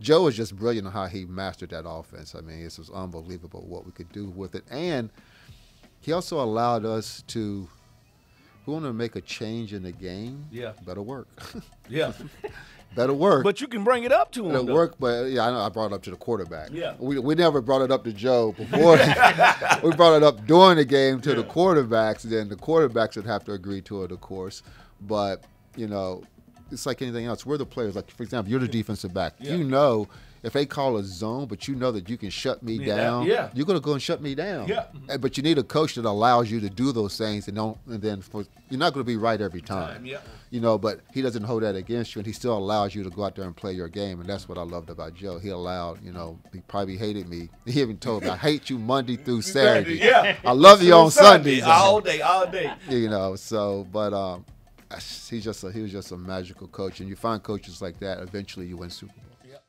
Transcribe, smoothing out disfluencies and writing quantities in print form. Joe is just brilliant on how he mastered that offense. I mean, this was unbelievable what we could do with it. And he also allowed us to, if we want to make a change in the game, yeah, better work. Yeah. Better work. But you can bring it up to him. It'll work, but yeah, I know I brought it up to the quarterback. Yeah. We never brought it up to Joe before. We brought it up during the game to the quarterbacks. Then the quarterbacks would have to agree to it, of course. But, you know, it's like anything else. We're the players. Like, for example, you're the defensive back. Yeah. You know if they call a zone, but you know that you can shut me down, yeah, you're going to go and shut me down. Yeah. But you need a coach that allows you to do those things and don't. And then for, you're not going to be right every time. Yeah. You know, but he doesn't hold that against you, and he still allows you to go out there and play your game. And that's what I loved about Joe. He allowed, you know, he probably hated me. He even told me, I hate you Monday through Saturday. Yeah. I love you on Sundays. All day, all day. You know, so, but he was just a magical coach. And you find coaches like that, eventually you win Super Bowl.